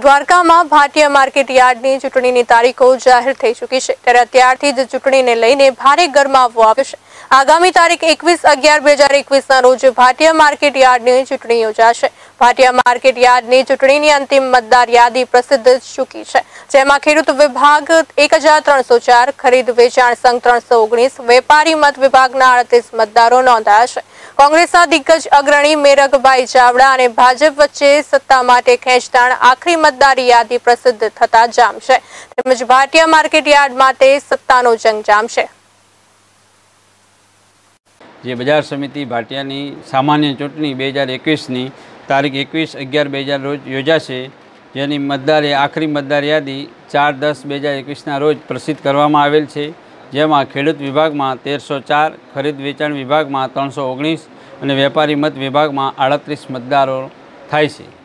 द्वारका में Bhatia market yard की चूंटणी की तारीखों जाहिर थई चुकी है, त्यारे अत्यारथी ज चूंटणी ने लईने भारे गरमावो आव्यो छे। आगामी तारीख 21/11/2021 ना रोज भाटिया मार्केट यार्ड की चूंटणी योजाशे। भाटिया मार्केट यार्ड की चूंटणी की अंतिम मतदार यादी प्रसिद्ध चुकी है, जेमां खेडूत विभाग 1304, खरीद वेचाण संघ 319, वेपारी मत विभाग 38 मतदारों नोंधाया छे। कांग्रेस दिग्गज अग्रणी मेरगभाई चावड़ा और भाजप वच्चे सत्ता माटे खेंचताण आखरी मतदार याद प्रसिद्ध थता जामशे। तेमज भाटिया मार्केट यार्ड माटे सत्तानो जंग जामशे। जे बजार समिति भाटियानी सामान्य चूंटणी 2021 नी तारीख 21/11/2021 रोज योजाशे, जेनी मतदार आखरी मतदार याद 4/10/2021 ना रोज प्रसिद्ध करवामां आवेल छे। जेमां खेडूत विभाग में 1304, खरीद वेचाण विभाग में 319 और वेपारी मत विभाग में 38 मतदारों थाय छे।